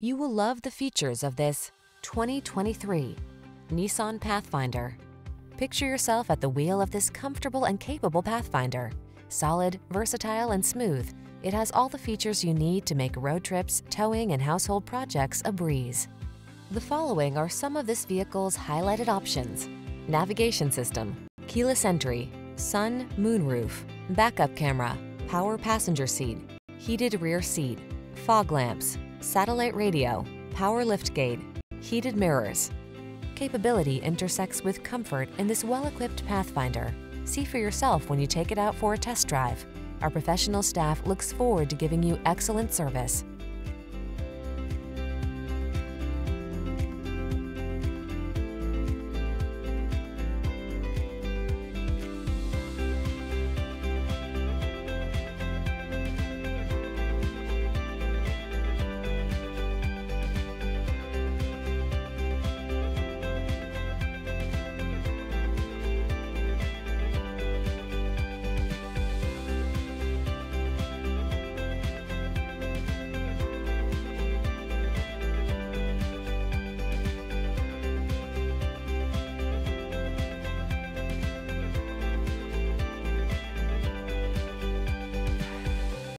You will love the features of this 2023 Nissan Pathfinder. Picture yourself at the wheel of this comfortable and capable Pathfinder. Solid, versatile, and smooth, it has all the features you need to make road trips, towing, and household projects a breeze. The following are some of this vehicle's highlighted options: navigation system, keyless entry, sun, moonroof, backup camera, power passenger seat, heated rear seat, fog lamps, satellite radio, power liftgate, heated mirrors. Capability intersects with comfort in this well-equipped Pathfinder. See for yourself when you take it out for a test drive. Our professional staff looks forward to giving you excellent service.